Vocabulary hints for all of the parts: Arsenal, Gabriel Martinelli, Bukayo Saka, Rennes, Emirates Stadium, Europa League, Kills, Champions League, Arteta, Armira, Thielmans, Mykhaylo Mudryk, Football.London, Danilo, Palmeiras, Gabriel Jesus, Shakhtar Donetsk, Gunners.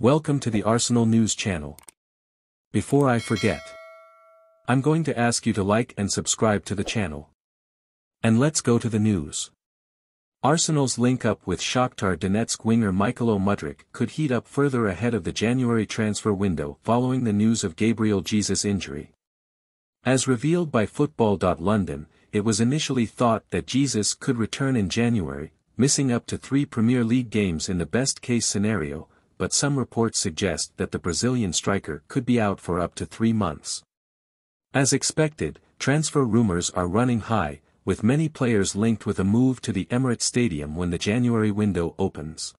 Welcome to the Arsenal News Channel. Before I forget, I'm going to ask you to like and subscribe to the channel. And let's go to the news. Arsenal's link-up with Shakhtar Donetsk winger Mykhaylo Mudryk could heat up further ahead of the January transfer window following the news of Gabriel Jesus' injury. As revealed by Football.London, it was initially thought that Jesus could return in January, missing up to 3 Premier League games in the best-case scenario, but some reports suggest that the Brazilian striker could be out for up to 3 months. As expected, transfer rumors are running high, with many players linked with a move to the Emirates Stadium when the January window opens.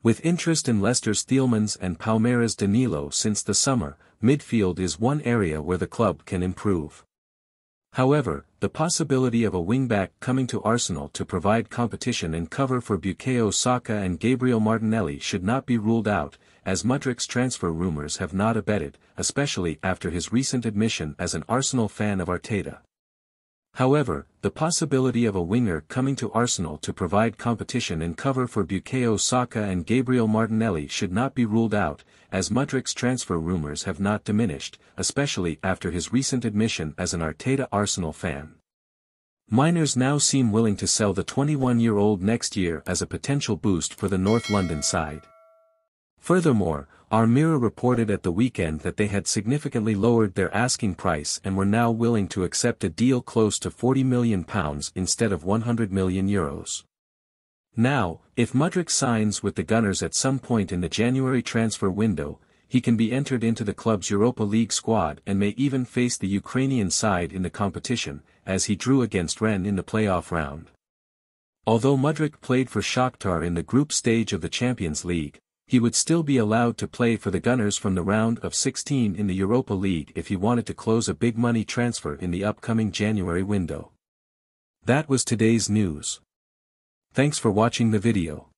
With interest in Leicester's Thielmans and Palmeiras' Danilo since the summer, midfield is one area where the club can improve. However, the possibility of a wingback coming to Arsenal to provide competition and cover for Bukayo Saka and Gabriel Martinelli should not be ruled out, as Mudryk's transfer rumors have not abated, especially after his recent admission as an Arsenal fan of Arteta. However, the possibility of a winger coming to Arsenal to provide competition and cover for Bukayo Saka and Gabriel Martinelli should not be ruled out, as Mudryk's transfer rumors have not diminished, especially after his recent admission as an Arteta Arsenal fan. Miners now seem willing to sell the 21-year-old next year as a potential boost for the North London side. Furthermore, Armira reported at the weekend that they had significantly lowered their asking price and were now willing to accept a deal close to £40 million instead of €100 million. Now, if Mudryk signs with the Gunners at some point in the January transfer window, he can be entered into the club's Europa League squad and may even face the Ukrainian side in the competition, as he drew against Rennes in the playoff round. Although Mudryk played for Shakhtar in the group stage of the Champions League, he would still be allowed to play for the Gunners from the round of 16 in the Europa League if he wanted to close a big money transfer in the upcoming January window. That was today's news. Thanks for watching the video.